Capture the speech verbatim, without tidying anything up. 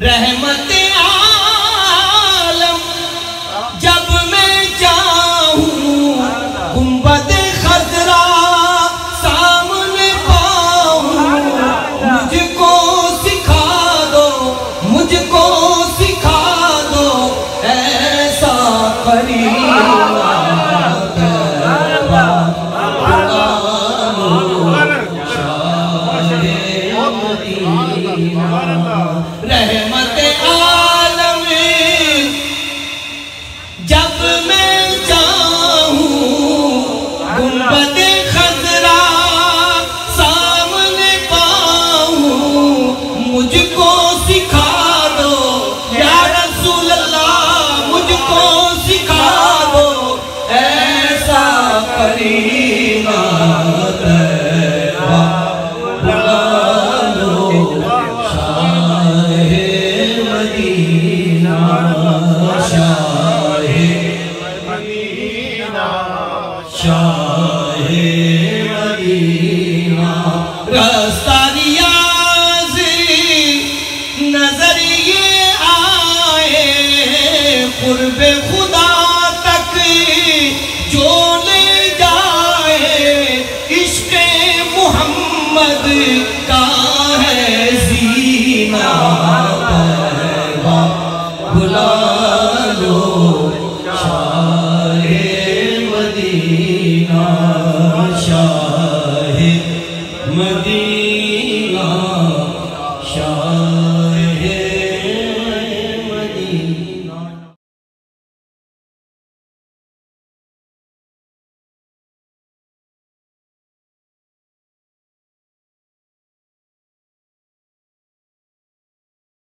رحمت عالم مدينة.